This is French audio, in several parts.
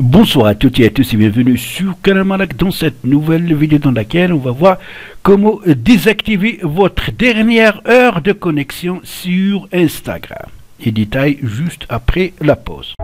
Bonsoir à toutes et à tous et bienvenue sur Canal Malak dans cette nouvelle vidéo dans laquelle on va voir comment désactiver votre dernière heure de connexion sur Instagram. Les détails juste après la pause.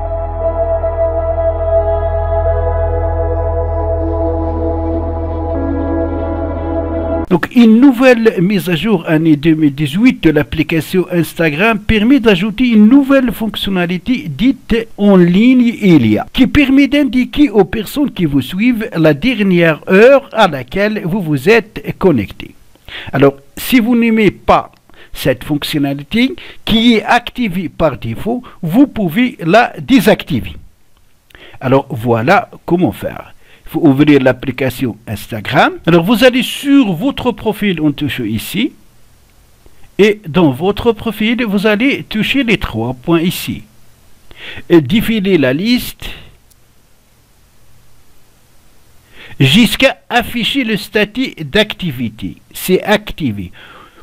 Donc une nouvelle mise à jour année 2018 de l'application Instagram permet d'ajouter une nouvelle fonctionnalité dite en ligne ILIA qui permet d'indiquer aux personnes qui vous suivent la dernière heure à laquelle vous vous êtes connecté. Alors si vous n'aimez pas cette fonctionnalité qui est activée par défaut, vous pouvez la désactiver. Alors voilà comment faire. Il faut ouvrir l'application Instagram. Alors vous allez sur votre profil en touchant ici. Et dans votre profil, vous allez toucher les trois points ici. Et défiler la liste jusqu'à afficher le statut d'activité. C'est activé.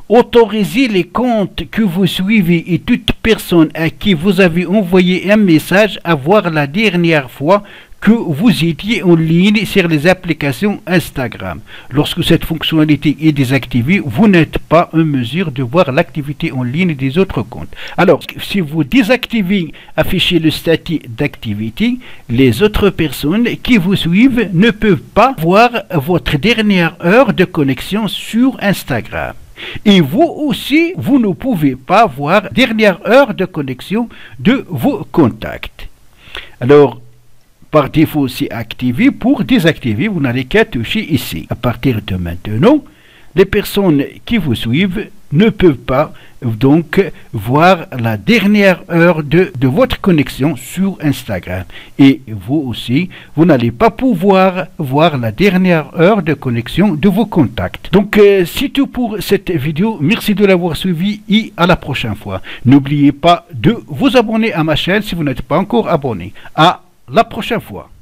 Autorisez les comptes que vous suivez et toute personne à qui vous avez envoyé un message à voir la dernière fois que vous étiez en ligne sur les applications Instagram. Lorsque cette fonctionnalité est désactivée, vous n'êtes pas en mesure de voir l'activité en ligne des autres comptes. Alors, si vous désactivez, affichez le statut d'activité, les autres personnes qui vous suivent ne peuvent pas voir votre dernière heure de connexion sur Instagram. Et vous aussi, vous ne pouvez pas voir dernière heure de connexion de vos contacts. Alors, par défaut, c'est activé. Pour désactiver, vous n'allez qu'à toucher ici. À partir de maintenant, les personnes qui vous suivent ne peuvent pas donc voir la dernière heure de votre connexion sur Instagram. Et vous aussi, vous n'allez pas pouvoir voir la dernière heure de connexion de vos contacts. Donc c'est tout pour cette vidéo. Merci de l'avoir suivi et à la prochaine fois. N'oubliez pas de vous abonner à ma chaîne si vous n'êtes pas encore abonné. À la prochaine fois.